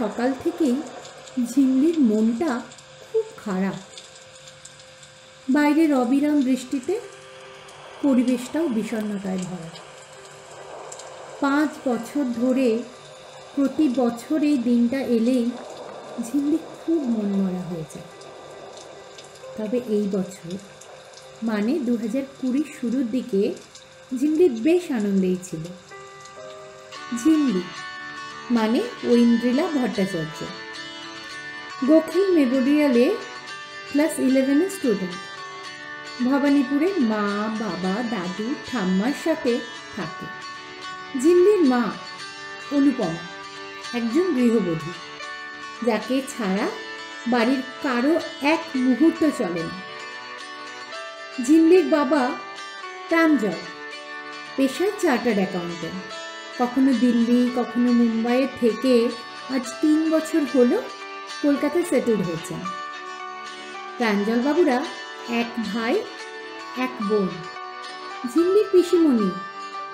সকাল থেকেই ঝিল্লির মনটা খুব খারাপ। বাইরের অবিরাম বৃষ্টিতে পরিবেশটাও বিষণ্ণতায় ভরা। 5 বছর ধরে প্রতি বছর এই দিনটা এলেই ঝিল্লি খুব মনমরা হয়ে যায়। তবে এই বছর মানে 2020 শুরুর দিকে ঝিল্লি বেশ আনন্দেই ছিল। ঝিল্লি মানে ঐন্দ্রিলা ভট্টাচার্য, গোখিল মেমোরিয়ালে ক্লাস 11-এর স্টুডেন্ট। ভবানীপুরে মা, বাবা, দাদু, ঠাম্মার সাথে থাকে। ঝিল্লির মা অনুপমা একজন গৃহবধূ, যাকে ছাড়া বাড়ির কারো এক মুহূর্ত চলে না। ঝিল্লির বাবা প্রাঞ্জল পেশায় চার্টার্ড অ্যাকাউন্টেন্ট। কখনো দিল্লি, কখনো মুম্বাইয়ে থেকে আজ 3 বছর হল কলকাতায় সেটেল হয়েছেন। প্রাঞ্জলবাবুরা এক ভাই এক বোন। ঝিল্লির পিসিমণি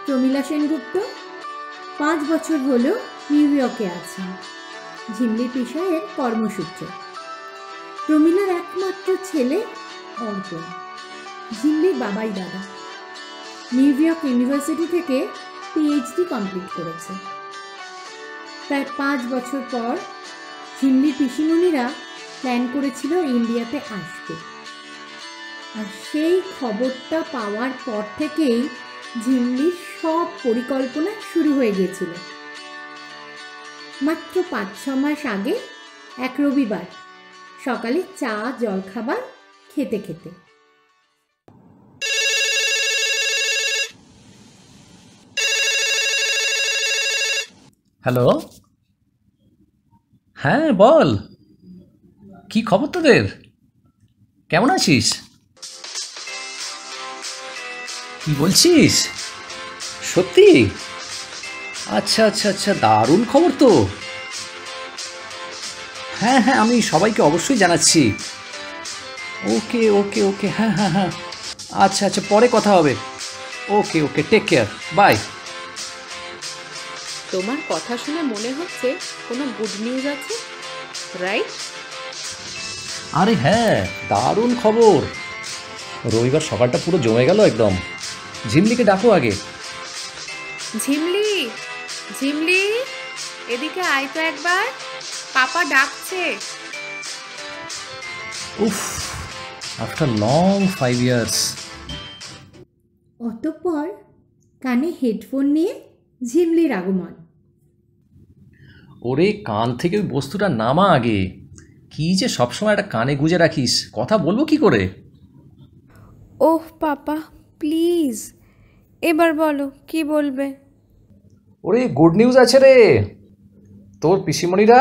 প্রমীলা সেনগুপ্ত 5 বছর হল নিউ ইয়র্কে আছেন। ঝিল্লির পেশায় এক কর্মসূত্রে। প্রমীলার একমাত্র ছেলে অর্পণ, ঝিল্লির বাবাই দাদা। নিউ ইয়র্ক ইউনিভার্সিটি থেকে PhD কমপ্লিট করেছে। প্রায় 5 বছর পর ঝিল্লির পিসিমণিরা প্ল্যান করেছিল ইন্ডিয়াতে আসবে, আর সেই খবরটা পাওয়ার পর থেকেই ঝিল্লির সব পরিকল্পনা শুরু হয়ে গিয়েছিল। মাত্র 5-6 মাস আগে এক রবিবার সকালে চা জলখাবার খেতে খেতে হ্যালো, হ্যাঁ বল, কি খবর তোদের? কেমন আছিস? কি বলছিস? সত্যি? আচ্ছা আচ্ছা আচ্ছা, দারুণ খবর তো। হ্যাঁ হ্যাঁ, আমি সবাইকে অবশ্যই জানাচ্ছি। ওকে ওকে ওকে, হ্যাঁ হ্যাঁ হ্যাঁ, আচ্ছা আচ্ছা, পরে কথা হবে। Okay okay, take care, bye. তোমার কথা শুনে মনে হচ্ছে কোনো গুড নিউজ আছে, রাইট? আরে হ্যাঁ, দারুণ খবর। রবিবার সকালটা পুরো জমে গেল একদম। ঝিমলিকে ডাকো আগে। ঝিমলি, ঝিমলি এদিকে আয় তো একবার, পাপা ডাকছে। উফ, আফটার লং 5 years। অতঃপর কানে হেডফোন নিয়ে ঝিমলির আগমন। ওরে, কান থেকে ওই বস্তুটা নামা আগে। কি যে সবসময় একটা কানে গুঁজে রাখিস, কথা বলবো কি করে? ওহ পাপা, প্লিজ এবার বলো কি বলবে। ওরে, গুড নিউজ আছে রে। তোর পিসিমণিরা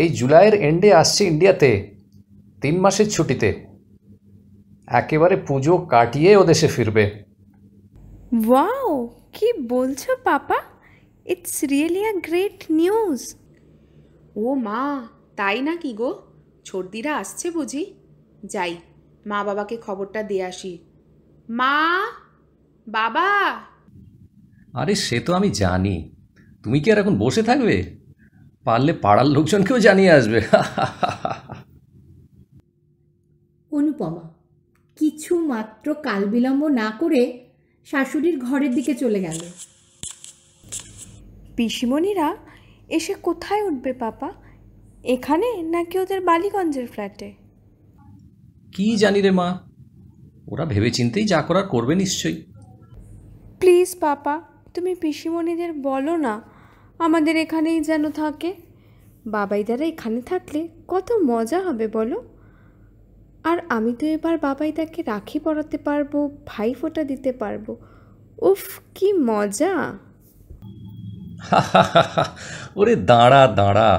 এই জুলাইয়ের এন্ডে আসছে ইন্ডিয়াতে 3 মাসের ছুটিতে। একেবারে পুজো কাটিয়ে ও দেশে ফিরবে। ওয়াও, কি বলছো papa? It's really a great news. ও মা, তাই না কি গো? ছোটদিরা আসছে বুঝি? যাই, মা বাবাকে খবরটা দিয়ে আসি। মা, বাবা। আরে সে তো আমি জানি। তুমি কি আর এখন বসে থাকবে? পারলে পাড়ার লোকজনকেও জানিয়ে আসবে। অনুপমা কিছু মাত্র কাল বিলম্ব না করে শাশুড়ির ঘরের দিকে চলে গেল। পিসিমণিরা এসে কোথায় উঠবে পাপা? এখানে নাকি ওদের বালিগঞ্জের ফ্ল্যাটে? কি জানি রে মা, ওরা ভেবেচিন্তেই যা করার করবে নিশ্চয়ই। প্লিজ পাপা, তুমি পিসিমণিদের বলো না আমাদের এখানেই যেন থাকে। বাবাইদারা এখানে থাকলে কত মজা হবে বলো। আর আমি তো এবার বাবাইদাকে রাখি পরাতে পারবো, ভাইফোঁটা দিতে পারবো। উফ, কি মজা। ওরে দাঁড়া দাঁড়া,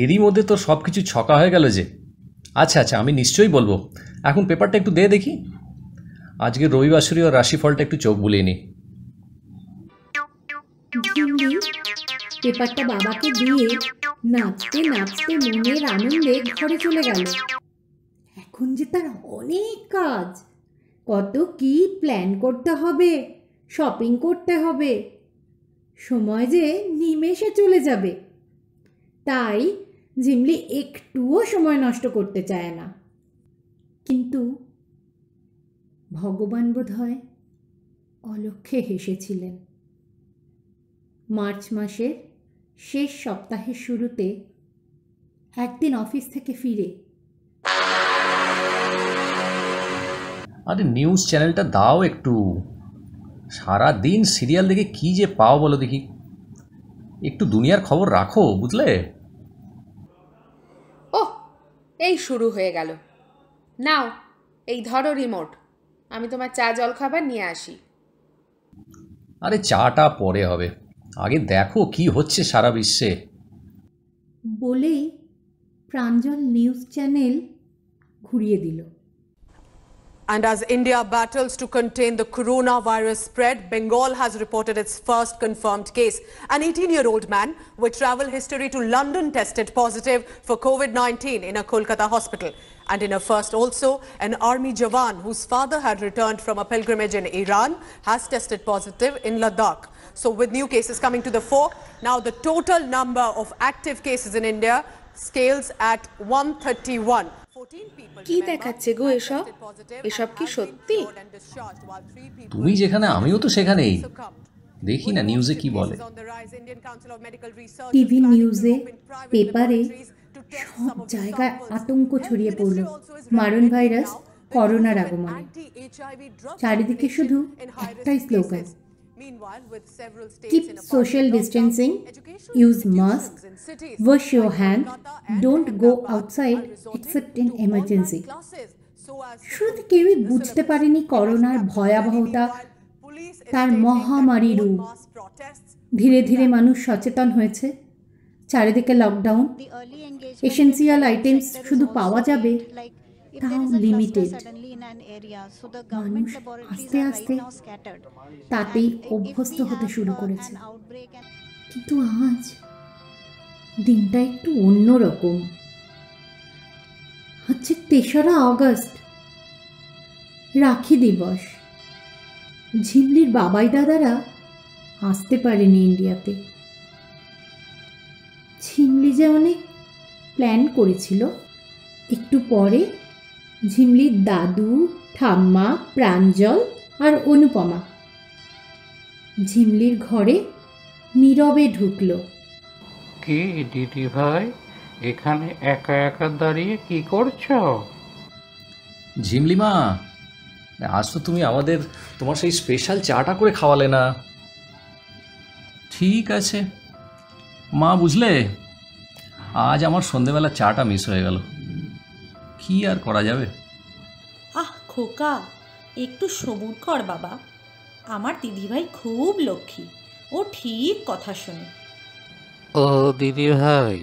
এরই মধ্যে তো সব কিছু ছকা হয়ে গেল যে। আচ্ছা আচ্ছা, আমি নিশ্চয়ই বলবো। এখন পেপারটা একটু দে দেখি। আজকে রবিবাসরীয় রাশিফলটা একটু চোখ বুলিয়ে নি। পেপারটা বাবাকে দিয়ে নাচতে নাচতে মনের আনন্দে ঘরে চলে গেল। এখন যে তার অনেক কাজ, কত কি প্ল্যান করতে হবে, শপিং করতে হবে, সময় যে নিমেষে চলে যাবে। তাই জিমলি একটুও সময় নষ্ট করতে চায় না। কিন্তু ভগবান বোধহয় অলক্ষ্যে হেসেছিলেন। মার্চ মাসের শেষ সপ্তাহের শুরুতে একদিন অফিস থেকে ফিরে, আরে নিউজ চ্যানেলটা দাও একটু, সারা দিন সিরিয়াল দেখে কি যে পাও বলো দেখি, একটু দুনিয়ার খবর রাখো বুঝলে। ও এই শুরু হয়ে গেল, নাও এই ধরো রিমোট, আমি তোমার চা জল খাবার নিয়ে আসি। আরে চাটা পরে হবে, আগে দেখো কি হচ্ছে সারা বিশ্বে, বলেই প্রাঞ্জল নিউজ চ্যানেল ঘুরিয়ে দিল। And as India battles to contain the coronavirus spread, Bengal has reported its first confirmed case. An 18-year-old man with travel history to London tested positive for COVID-19 in a Kolkata hospital. And in a first also, an army jawan whose father had returned from a pilgrimage in Iran has tested positive in Ladakh. So with new cases coming to the fore, now the total number of active cases in India scales at 131. কি দেখাচ্ছে গো এসব, এসব কি সত্যি? তুমি যেখানে আমিও তো সেখানেই, দেখি না নিউজে কি বলে। টিভি নিউজে, পেপারে, সব জায়গায় আতঙ্ক ছড়িয়ে পড়ল মারণ ভাইরাস, করোনার আগমনে। চারিদিকে শুধু একটাই slogan, keep social distancing, use masks, wash your hands, don't go outside except in emergency. শুধু কেউই বুঝতে পারেনি করোনার ভয়াবহতা, তার মহামারী রূপ। ধীরে ধীরে মানুষ সচেতন হয়েছে, চারিদিকে লকডাউন, এসেন্সিয়াল আইটেমস শুধু পাওয়া যাবে, তাও লিমিটেড। মানুষ আস্তে আস্তে তাতেই অভ্যস্ত হতে শুরু করেছে। কিন্তু আজ দিনটা একটু অন্যরকম। হচ্ছে ৩রা অগস্ট, রাখি দিবস। ঝিমলির বাবাই দাদারা আসতে পারেনি ইন্ডিয়াতে। ঝিমলি যে অনেক প্ল্যান করেছিল। একটু পরে ঝিমলির দাদু, ঠাম্মা, প্রাঞ্জল আর অনুপমা ঝিমলির ঘরে নীরবে ঢুকলো। কে দিদি ভাই, এখানে একা একা দাঁড়িয়ে কি করছো? ঝিমলি মা, আজ তো তুমি আমাদের তোমার সেই স্পেশাল চাটা করে খাওয়ালে না। ঠিক আছে মা, বুঝলে আজ আমার সন্ধ্যেবেলা চাটা মিস হয়ে গেল, কি আর করা যাবে। আহ খোকা, একটু সবুর কর বাবা, আমার দিদিভাই খুব লক্ষ্মী, ও ঠিক কথা শুনে। ও দিদিভাই,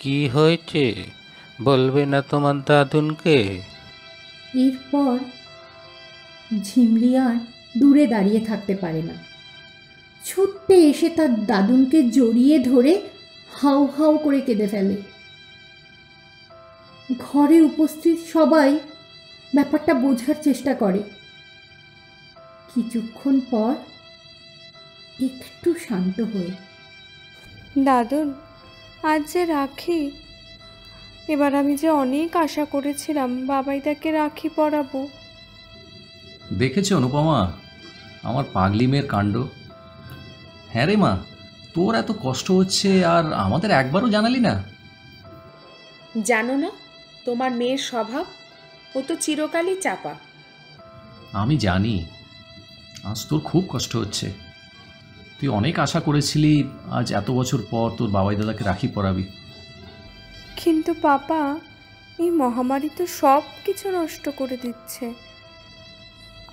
কি হয়েছে বলবে না তোমার দাদুনকে? এরপর ঝিমলি আর দূরে দাঁড়িয়ে থাকতে পারে না, ছুটতে এসে তার দাদুনকে জড়িয়ে ধরে হাউ হাউ করে কেঁদে ফেলে। ঘরে উপস্থিত সবাই ব্যাপারটা বোঝার চেষ্টা করে। কিছুক্ষণ পর একটু শান্ত হয়ে, দাদুন আজ যে রাখি, এবার আমি যে অনেক আশা করেছিলাম বাবাই তাকে রাখি পরাবো। দেখেছো অনুপমা আমার পাগলি মেয়ের কাণ্ড? হ্যাঁ রে মা, তোর এত কষ্ট হচ্ছে আর আমাদের একবারও জানালি না। জানো না তোমার মেয়ের স্বভাব, ও তো চিরকালই চাপা। আমি জানি আজ তোর খুব কষ্ট হচ্ছে, তুই অনেক আশা করেছিলি আজ এত বছর পর তোর বাবাই দাদাকে রাখি পরাবি। কিন্তু পাপা, এই মহামারী তো সব কিছু নষ্ট করে দিচ্ছে,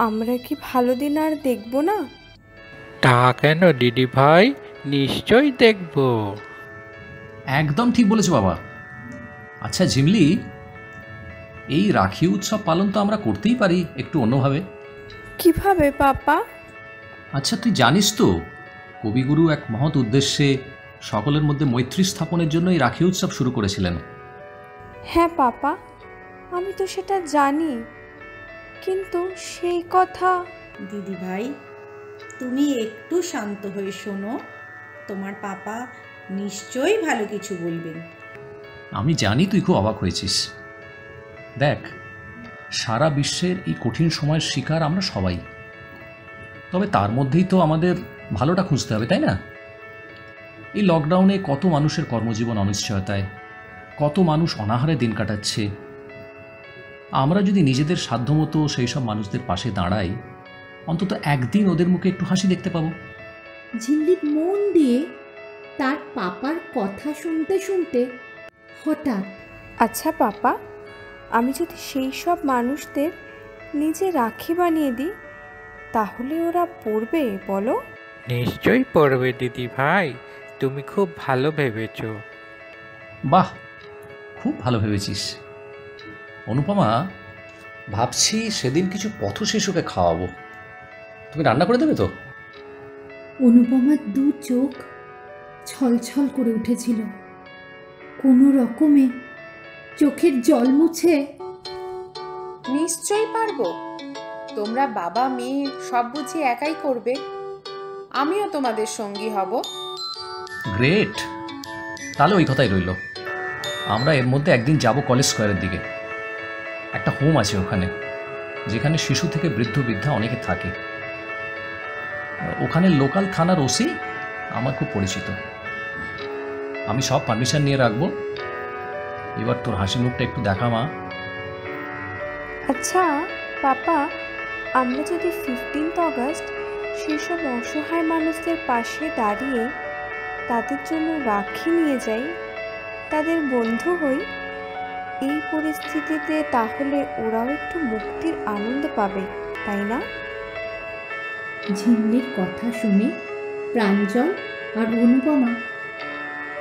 আমরা কি ভালো দিন আর দেখব না? তা কেন দিদি ভাই, নিশ্চয়ই দেখব। একদম ঠিক বলেছো বাবা। আচ্ছা ঝিমলি, এই রাখি উৎসব পালন তো আমরা করতেই পারি একটু অন্যভাবে। কিভাবে পাপা? আচ্ছা তুই জানিস তো, কবিগুরু এক মহৎ উদ্দেশ্যে সকলের মধ্যে মৈত্রী স্থাপনের জন্য এই রাখি উৎসব শুরু করেছিলেন। হ্যাঁ পাপা, আমি তো সেটা জানি, কিন্তু সেই কথা। দিদি ভাই, তুমি একটু শান্ত হয়ে শোনো, তোমার পাপা নিশ্চয়ই ভালো কিছু বলবেন। আমি জানি তুই খুব অবাক হয়েছিস। দেখ, সারা বিশ্বের এই কঠিন সময়ের শিকার আমরা সবাই, তবে তার মধ্যেই তো আমাদের ভালোটা খুঁজতে হবে, তাই না? এই লকডাউনে কত মানুষের কর্মজীবন অনিশ্চয়তায়, কত মানুষ অনাহারে দিন কাটাচ্ছে। আমরা যদি নিজেদের সাধ্যমতো সেই সব মানুষদের পাশে দাঁড়াই, অন্তত একদিন ওদের মুখে একটু হাসি দেখতে পাবো। ঝিল্লিক মন দিয়ে তার পাপার কথা শুনতে শুনতে হঠাৎ, আচ্ছা পাপা, আমি যদি সেই সব মানুষদের নিজে রাখি বানিয়ে দিই তাহলে ওরা পড়বে বলো? নিশ্চয়ই পড়বে দিদি ভাই, তুমি খুব ভালো ভেবেছ। বাহ, খুব ভালো ভেবেছিস অনুপমা। ভাবছি সেদিন কিছু পথ শিশুকে খাওয়াবো, তুমি রান্না করে দেবে তো? অনুপমার দু চোখ ছলছল করে উঠেছিল। কোনো রকমে চোখের জল মুছে, নিশ্চয়ই পারবো, তোমরা বাবা মেয়ে সব বুঝি একাই করবে, আমিও তোমাদের সঙ্গী হব। গ্রেট, তাহলে ওই কথাই রইল। আমরা এর মধ্যে একদিন যাব কলেজ স্কোয়ারের দিকে, একটা হোম আছে ওখানে, যেখানে শিশু থেকে বৃদ্ধ বৃদ্ধা অনেকে থাকে। ওখানে লোকাল থানার ওসি আমার খুব পরিচিত। আমি সব পারমিশন নিয়ে রাখবো। এবার তোর হাসি মুখটা একটু দেখা মা। আচ্ছা পাপা, আমরা যদি 15th August সেসব অসহায় মানুষদের পাশে দাঁড়িয়ে তাদের জন্য রাখি নিয়ে যাই, তাদের বন্ধু হই, এই পরিস্থিতিতে তাহলে ওরাও একটু মুক্তির আনন্দ পাবে, তাই না? ঝিল্লির কথা শুনে প্রাঞ্জল আর অনুপমা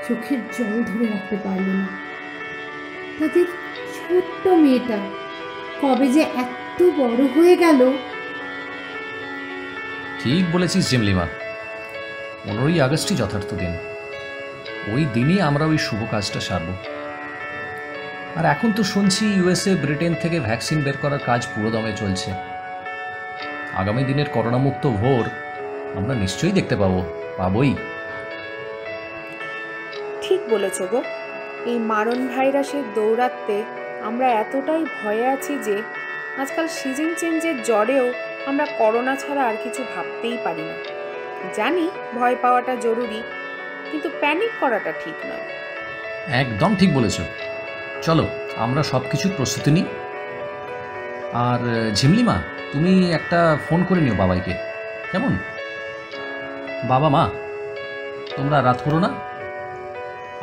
চোখের জল ধরে রাখতে পারল না। তাদের ছোট্ট মেয়েটা কবে যে এত বড় হয়ে গেল। ঠিক বলেছিস জিমলিমা, 15ই আগস্টই যথার্থ দিন। ওই দিনই আমরা ওই শুভ কাজটা সারব। আর এখন তো শুনছি ইউএসএ, ব্রিটেন থেকে ভ্যাকসিন বের করার কাজ পুরোদমে চলছে। আগামী দিনের করোনামুক্ত ভোর আমরা নিশ্চয়ই দেখতে পাবোই। ঠিক বলেছ গো, এই মারণ ভাইরাসের দৌরাত্তে আমরা এতটাই ভয়ে আছি যে আজকাল সিজন চেঞ্জের জ্বরেও আমরা করোনা ছাড়া আর কিছু ভাবতেই পারি না। জানি ভয় পাওয়াটা জরুরি, কিন্তু প্যানিক করাটা ঠিক নয়। একদম ঠিক বলেছো। চলো আমরা সব কিছুর প্রস্তুতি নিই। আর ঝিমলিমা, তুমি একটা ফোন করে নিও বাবাইকে, কেমন? বাবা মা, তোমরা রাত করো না,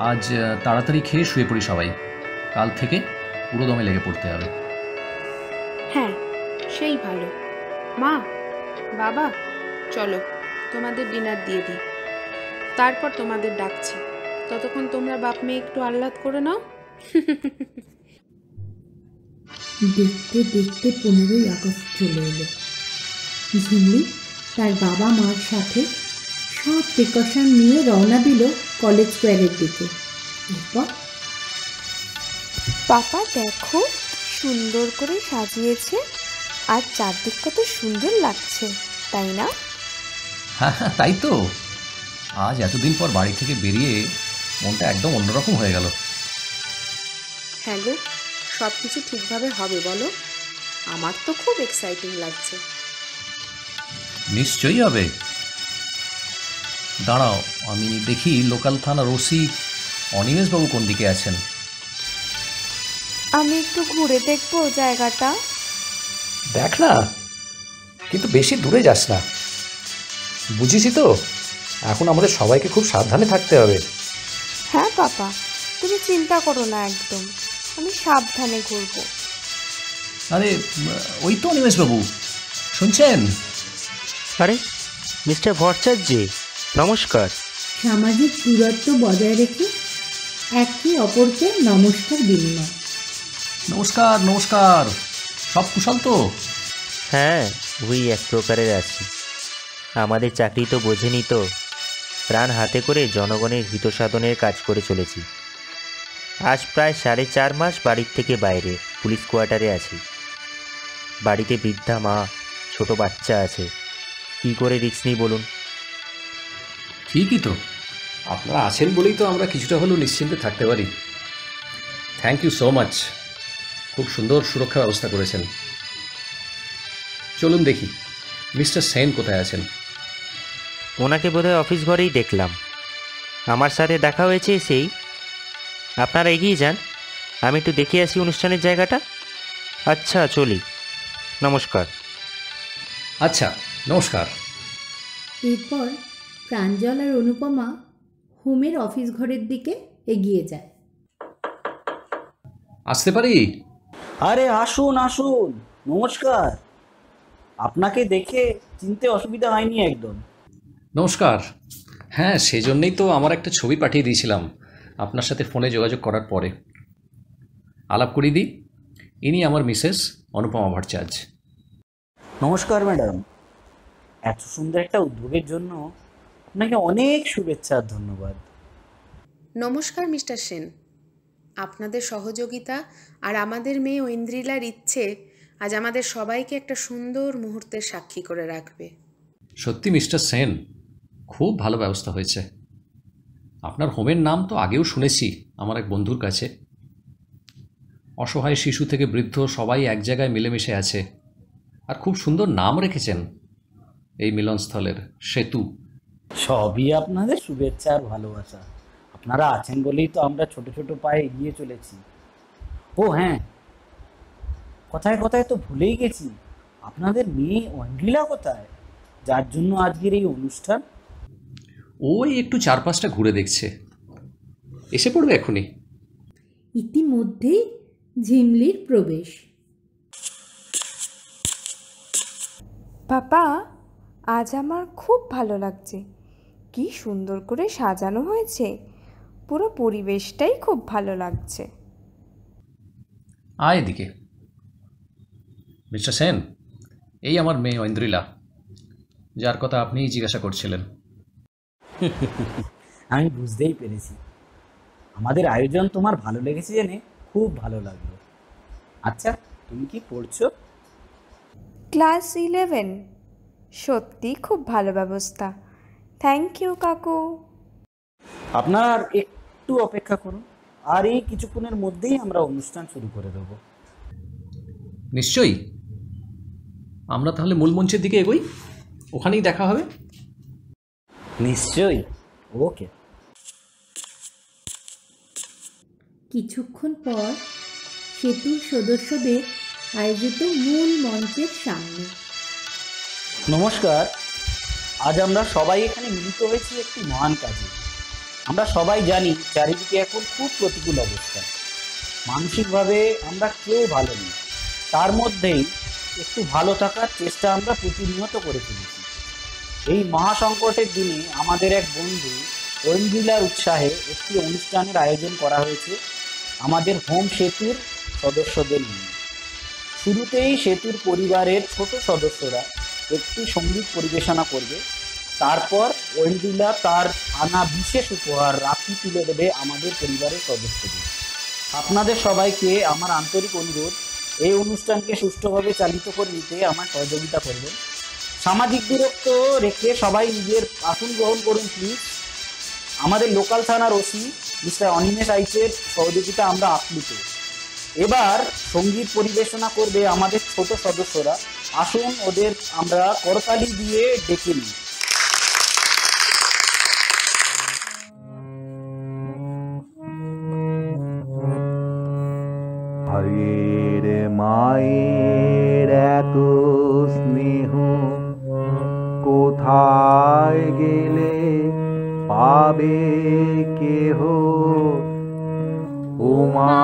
আজ তাড়াতাড়ি খেয়ে শুয়ে পড়ি সবাই, কাল থেকে পুরো দমে লেগে পড়তে হবে। হ্যাঁ সেই ভালো। মা বাবা, চলো তোমাদের ডিনার দিয়ে দিই, তারপর তোমাদের ডাকছি। ততক্ষণ তোমরা বাপ মেয়ে একটু আহ্লাদ করে নাও। দেখতে দেখতে 15ই আগস্ট চলে এলো। ঝিমলি তার বাবা মার সাথে সব প্রিকশন নিয়ে রওনা দিল কলেজ স্কোয়ারের দিকে। এরপর পাপা, দেখো সুন্দর করে সাজিয়েছে, আর চারদিক কত সুন্দর লাগছে, তাই না? হ্যাঁ তাই তো, আজ এতদিন পর বাড়ি থেকে বেরিয়ে মনটা একদম অন্যরকম হয়ে গেল। হ্যাঁ গো, সব কিছু ঠিকভাবে হবে বলো? আমার তো খুব এক্সাইটিং লাগছে। নিশ্চয়ই হবে। দাঁড়াও আমি দেখি লোকাল থানার ওসি অনিমেষবাবু কোন দিকে আছেন। আমি একটু ঘুরে দেখবো জায়গাটা। দেখ না, কিন্তু বেশি দূরে যাস না, বুঝিসই তো, এখন আমাদের সবাইকে খুব সাবধানে থাকতে হবে। হ্যাঁ পাপা, তুমি চিন্তা করো না, একদম আমি সাবধানে ঘুরবো। আরে ওই তো অনিমেষবাবু, শুনছেন? আরে মিস্টার ভট্টাচার্য, নমস্কার। সামাজিক দূরত্ব বজায় রেখে একে অপরকে নমস্কার বিনিময়। নমস্কার নমস্কার। সব কুশল তো? হ্যাঁ ওই এক প্রকারের আছি। আমাদের চাকরি তো বোঝেনি তো, প্রাণ হাতে করে জনগণের হিতসাধনের কাজ করে চলেছি। আজ প্রায় 4.5 মাস বাড়ির থেকে বাইরে পুলিশ কোয়ার্টারে আছি। বাড়িতে বৃদ্ধা মা, ছোট বাচ্চা আছে, কি করে রিস্ক নিই বলুন? ঠিকই তো, আপনারা আছেন বলেই তো আমরা কিছুটা হলেও নিশ্চিন্তে থাকতে পারি। থ্যাংক ইউ সো মাচ, খুব সুন্দর সুরক্ষা ব্যবস্থা করেছেন। চলুন দেখি মিস্টার সেন কোথায় আছেন। ওনাকে বোধহয় অফিস ঘরেই দেখলাম, আমার সাথে দেখা হয়েছে। সেই আপনারা এগিয়ে যান, আমি একটু দেখে আসি অনুষ্ঠানের জায়গাটা। আচ্ছা চলি, নমস্কার। আচ্ছা নমস্কার। এরপর প্রাঞ্জল আর অনুপমা হোমের অফিস ঘরের দিকে এগিয়ে যায়। আসতে পারি? আরে আসুন আসুন, নমস্কার। আপনাকে দেখে চিনতে অসুবিধা হয়নি? একদম। নমস্কার। হ্যাঁ, সেজন্যই তো আমার একটা ছবি পাঠিয়ে দিয়েছিলাম আপনার সাথে ফোনে যোগাযোগ করার পরে। আলাপ করিয়ে দিই, ইনি আমার মিসেস অনুপমা ভট্টাচার্য। নমস্কার ম্যাডাম, এত সুন্দর একটা উদ্যোগের জন্য আপনাকে অনেক শুভেচ্ছা আর ধন্যবাদ। নমস্কার মিস্টার সেন, আপনাদের সহযোগিতা আর আমাদের মেয়ে ঐন্দ্রিলার ইচ্ছে আজ আমাদের সবাইকে একটা সুন্দর মুহূর্তের সাক্ষী করে রাখবে। সত্যি মিস্টার সেন, খুব ভালো ব্যবস্থা হয়েছে। আপনার হোমের নাম তো আগেও শুনেছি আমার এক বন্ধুর কাছে। অসহায় শিশু থেকে বৃদ্ধ সবাই এক জায়গায় মিলেমিশে আছে, আর খুব সুন্দর নাম রেখেছেন এই মিলনস্থলের, সেতু। সবই আপনাদের শুভেচ্ছা আর ভালোবাসা। আপনারা আছেন বলেই তো আমরা ছোট ছোট পায়ে এগিয়ে চলেছি। ও হ্যাঁ, কথায় কথায় তো ভুলেই গেছি, আপনাদের মেয়ে ঐন্দ্রিলা কোথায়, যার জন্য আজকের এই অনুষ্ঠান? ওই একটু চারপাশটা ঘুরে দেখছে, এসে পড়বে এখনই। ইতিমধ্যেই ঝিমলির প্রবেশ। পাপা, আজ আমার খুব ভালো লাগছে, কি সুন্দর করে সাজানো হয়েছে, পুরো পরিবেশটাই খুব ভালো লাগছে। আয় এদিকে। মিস্টার সেন, এই আমার মেয়ে ঐন্দ্রিলা, যার কথা আপনি জিজ্ঞাসা করছিলেন। আমি বুঝতেই পেরেছি, আমাদের আয়োজন তোমার ভালো লেগেছে জেনে খুব ভালো লাগলো। আচ্ছা তুমি কি পড়ছো? ক্লাস 11। সত্যি খুব ভালো ব্যবস্থা, থ্যাংক ইউ কাকু। আপনার একটু অপেক্ষা করুন, আর এই কিছুক্ষণের মধ্যেই আমরা অনুষ্ঠান শুরু করে দেব। নিশ্চয়ই, আমরা তাহলে মূল মঞ্চের দিকে এগোই, ওখানেই দেখা হবে। নিশ্চয়ই, ওকে। কিছুক্ষণ পর সেতুর সদস্যদের আয়োজিত মূল মঞ্চের সামনে। নমস্কার, আজ আমরা সবাই এখানে মিলিত হয়েছি একটি মহান কাজে। আমরা সবাই জানি চারিদিকে এখন খুব প্রতিকূল অবস্থা, মানসিকভাবে আমরা কেউ ভালো নেই। তার মধ্যেই একটু ভালো থাকার চেষ্টা আমরা প্রতিনিয়ত করে চলেছি। এই মহাসংকটের দিনে আমাদের এক বন্ধু ঐন্দ্রিলার উৎসাহে একটি অনুষ্ঠানের আয়োজন করা হয়েছে আমাদের হোম সেতুর সদস্যদের নিয়ে। শুরুতেই সেতুর পরিবারের ছোট সদস্যরা একটি সঙ্গীত পরিবেশনা করবে, তারপর ঐন্দ্রিলা তার আনা বিশেষ উপহার রাখি তুলে দেবে আমাদের পরিবারের সদস্যদের। আপনাদের সবাইকে আমার আন্তরিক অনুরোধ, এই অনুষ্ঠানকে সুষ্ঠুভাবে চালিত করে নিতে আমার সহযোগিতা করবেন। সামাজিক দূরত্ব রেখে সবাই নিজের আসন গ্রহণ করুন প্লিজ। আমাদের লোকাল থানার ওসি মিস্টার অনিমেষ আইচের সহযোগিতা আমরা আপ্লুত। এবার সঙ্গীত পরিবেশনা করবে আমাদের ছোট সদস্যরা, আসুন ওদের আমরা করতালি দিয়ে ডেকে নিই। হরির মায়ের এত স্নেহ কোথায় গেলে পাবে কেহ, উমা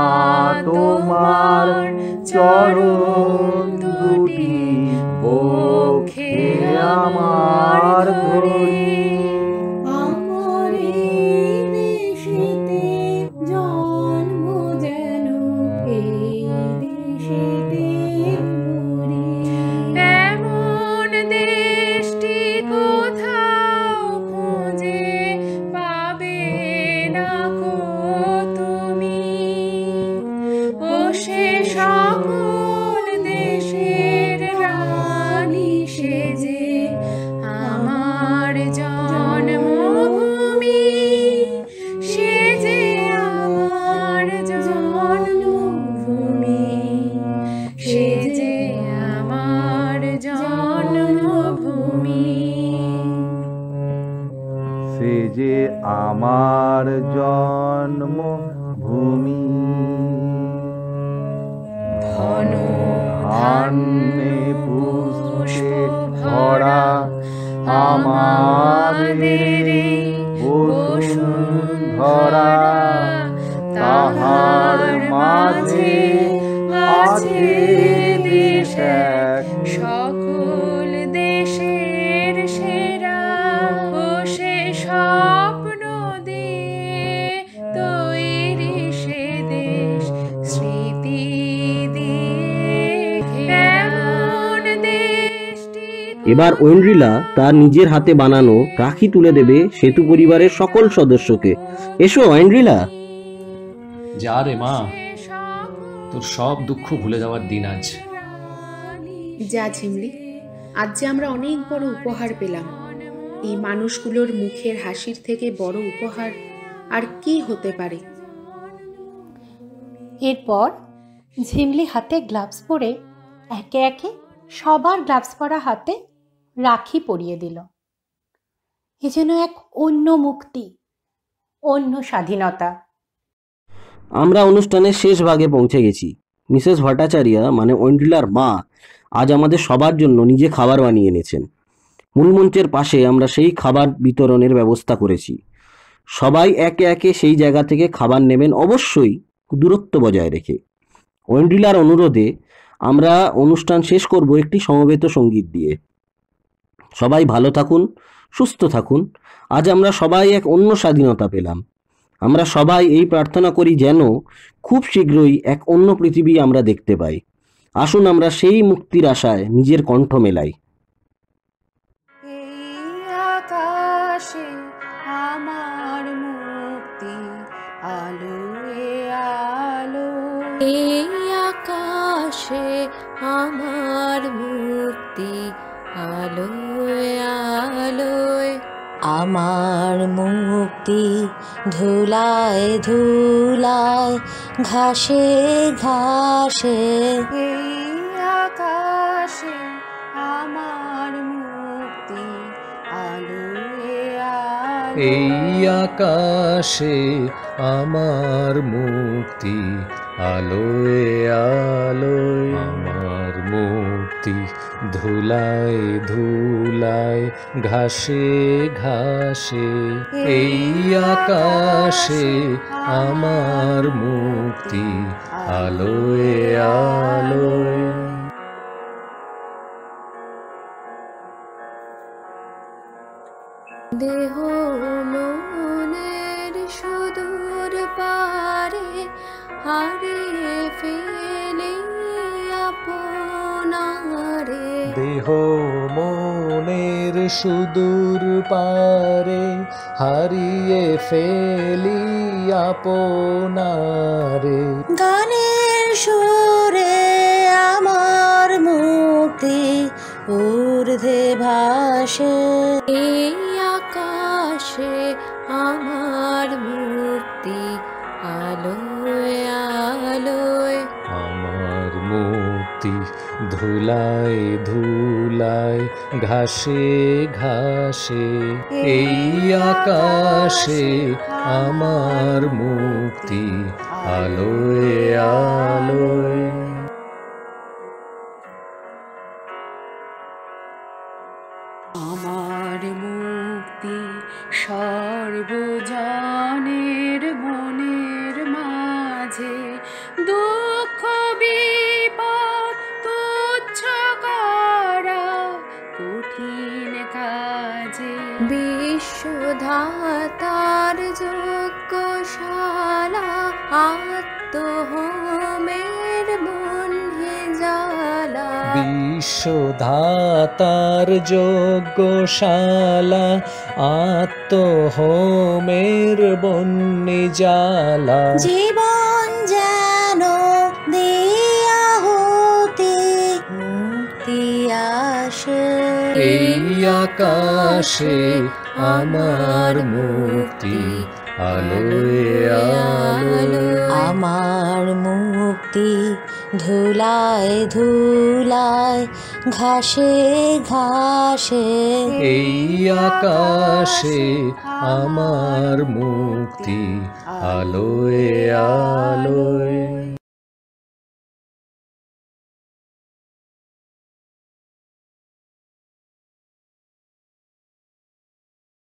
তোমার চরণ দুটি বক্ষে আমার ধরি। সে যে আমার জন্মভূমি, ধন ধান্যে পুষ্পে ভরা আমাদের বসুন্ধরা, তাহার মাঝে আছে দেশ এক, সকল দেশের সেরা। ও সে স্বপ্ন দিয়ে তৈরি সে দেশ, স্মৃতি দিয়ে কেমন দেশটি। এবার ঐন্দ্রিলা তার নিজের হাতে বানানো রাখি তুলে দেবে সেতু পরিবারের সকল সদস্যকে। এসো ঐন্দ্রিলা। যা রে মা, তোর সব দুঃখ ভুলে যাওয়ার দিন আজ। যা ঝিমলি, আজ যে আমরা অনেক বড় উপহার পেলাম। এই মানুষগুলোর মুখের হাসির থেকে বড় উপহার আর কি হতে পারে। এরপর ঝিমলি হাতে গ্লাভস পরে একে একে সবার গ্লাভস পরা হাতে রাখি পরিয়ে দিল। এ যেন এক অন্য মুক্তি, অন্য স্বাধীনতা। আমরা অনুষ্ঠানের শেষ ভাগে পৌঁছে গেছি। মিসেস ভট্টাচার্যা মানে ঐন্দ্রিলার মা আজ আমাদের সবার জন্য নিজে খাবার বানিয়ে এনেছেন। মূলমঞ্চের পাশে আমরা সেই খাবার বিতরণের ব্যবস্থা করেছি। সবাই একে একে সেই জায়গা থেকে খাবার নেবেন, অবশ্যই দূরত্ব বজায় রেখে। ঐন্দ্রিলার অনুরোধে আমরা অনুষ্ঠান শেষ করব একটি সমবেত সঙ্গীত দিয়ে। সবাই ভালো থাকুন, সুস্থ থাকুন। আজ আমরা সবাই এক অন্য স্বাধীনতা পেলাম। আমরা সবাই এই প্রার্থনা করি যেন খুব শীঘ্রই এক অন্য পৃথিবী আমরা দেখতে পাই। আসুন আমরা সেই মুক্তির আশায় নিজের কণ্ঠ মেলাই। আকাশে আমার মুক্তি আলোয় আলোয়, এই আকাশে আমার মুক্তি আলোয় আলোয়, আমার মুক্তি ধুলায় ধুলায় ঘাসে ঘাসে, এই আকাশে আমার মুক্তি আলোয় আলোয়, এই আকাশে আমার মুক্তি আলোয় আলোয়, আমার মুক্তি ধুলায় ধুলায় ঘাসে ঘাসে, এই আকাশে আমার মুক্তি আলোয় আলোয়। দেহ মনের সুদূর পারে হারিয়ে ফেলে আপনারে, দেহ মনের সুদূর পারে হারিয়ে ফেলি আপনারে, গানের সুরে আমার মুক্তি ঊর্ধ্বে ভাসে, এই আকাশে আমার মুক্তি আলোয় আলোয়, আমার মুক্তি ধুলায় ধুলায় ঘাসে ঘাসে, এই আকাশে আমার মুক্তি আলোয় আলোয়। আমার মুক্তি সর্বজনের মনের মাঝে, দুঃখ বিপদ তুচ্ছ করা কঠিন কাজে, বিশ্বধাতার যজ্ঞশালা আত্মহোমের বন্ধে জ্বালা, বিশ্বধাতার যজ্ঞশালা আত্মহোমের বন্যে জ্বালা, জীবন যেন দিয়া হতে মুক্তি আসে, এই আকাশে আমার মুক্তি আলোয় আলোয়, আমার মুক্তি धरती धुलाए धुलाए घासे घासे এই আকাশে আমার মুক্তি আলোয় আলোয়।